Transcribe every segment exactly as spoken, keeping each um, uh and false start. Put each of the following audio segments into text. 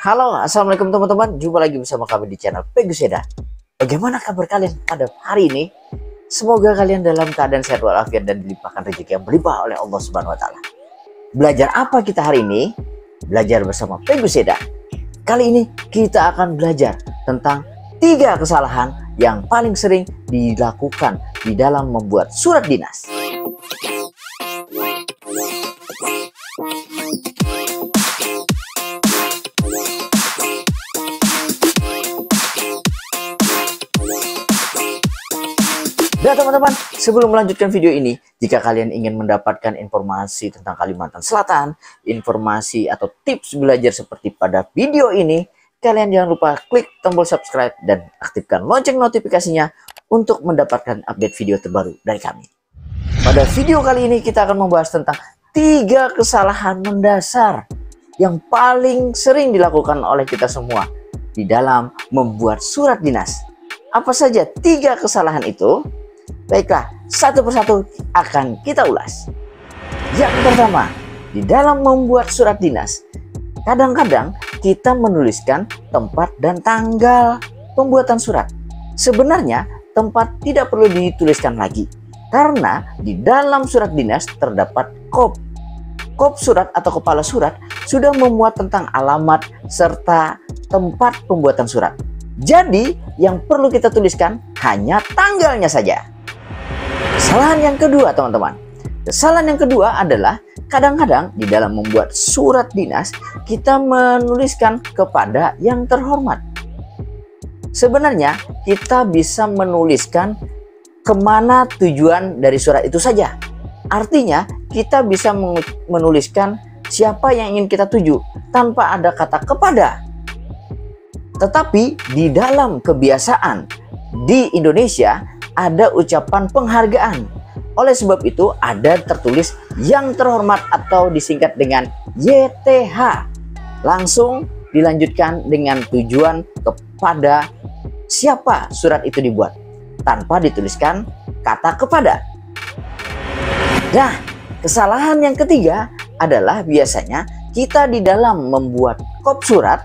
Halo, assalamualaikum teman-teman. Jumpa lagi bersama kami di channel Pegu Seda. Bagaimana kabar kalian pada hari ini? Semoga kalian dalam keadaan sehat walafiat dan dilimpahkan rezeki yang berlimpah oleh Allah Subhanahu Wa Taala. Belajar apa kita hari ini? Belajar bersama Pegu Seda. Kali ini kita akan belajar tentang tiga kesalahan yang paling sering dilakukan di dalam membuat surat dinas. Nah teman-teman, sebelum melanjutkan video ini, jika kalian ingin mendapatkan informasi tentang Kalimantan Selatan, informasi atau tips belajar seperti pada video ini, kalian jangan lupa klik tombol subscribe dan aktifkan lonceng notifikasinya untuk mendapatkan update video terbaru dari kami. Pada video kali ini kita akan membahas tentang tiga kesalahan mendasar yang paling sering dilakukan oleh kita semua di dalam membuat surat dinas. Apa saja tiga kesalahan itu? Baiklah, satu persatu akan kita ulas. Yang pertama, di dalam membuat surat dinas, kadang-kadang kita menuliskan tempat dan tanggal pembuatan surat. Sebenarnya, tempat tidak perlu dituliskan lagi, karena di dalam surat dinas terdapat kop. Kop surat atau kepala surat sudah memuat tentang alamat serta tempat pembuatan surat. Jadi, yang perlu kita tuliskan hanya tanggalnya saja. Kesalahan yang kedua, teman-teman. Kesalahan yang kedua adalah kadang-kadang di dalam membuat surat dinas kita menuliskan kepada yang terhormat. Sebenarnya kita bisa menuliskan kemana tujuan dari surat itu saja. Artinya kita bisa menuliskan siapa yang ingin kita tuju tanpa ada kata kepada. Tetapi di dalam kebiasaan di Indonesia ada ucapan penghargaan. Oleh sebab itu ada tertulis yang terhormat atau disingkat dengan Y T H. Langsung dilanjutkan dengan tujuan kepada siapa surat itu dibuat, tanpa dituliskan kata kepada. Nah, kesalahan yang ketiga adalah biasanya kita di dalam membuat kop surat,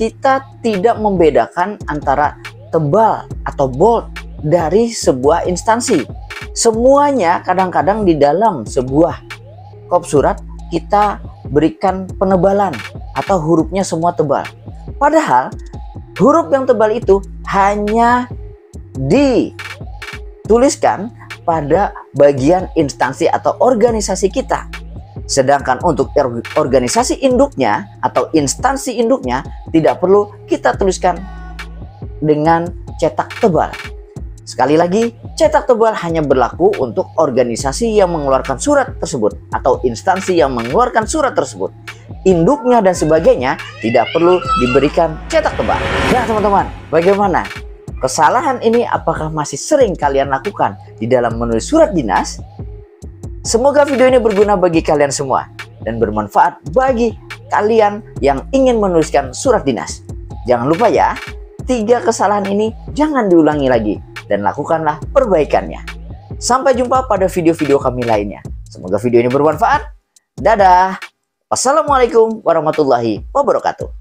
kita tidak membedakan antara tebal atau bold dari sebuah instansi. Semuanya kadang-kadang di dalam sebuah kop surat kita berikan penebalan atau hurufnya semua tebal. Padahal huruf yang tebal itu hanya dituliskan pada bagian instansi atau organisasi kita. Sedangkan untuk organisasi induknya atau instansi induknya tidak perlu kita tuliskan dengan cetak tebal. Sekali lagi, cetak tebal hanya berlaku untuk organisasi yang mengeluarkan surat tersebut atau instansi yang mengeluarkan surat tersebut. Induknya dan sebagainya tidak perlu diberikan cetak tebal. Nah teman-teman, bagaimana? Kesalahan ini apakah masih sering kalian lakukan di dalam menulis surat dinas? Semoga video ini berguna bagi kalian semua dan bermanfaat bagi kalian yang ingin menuliskan surat dinas. Jangan lupa ya, tiga kesalahan ini jangan diulangi lagi, dan lakukanlah perbaikannya. Sampai jumpa pada video-video kami lainnya. Semoga video ini bermanfaat. Dadah. Wassalamualaikum warahmatullahi wabarakatuh.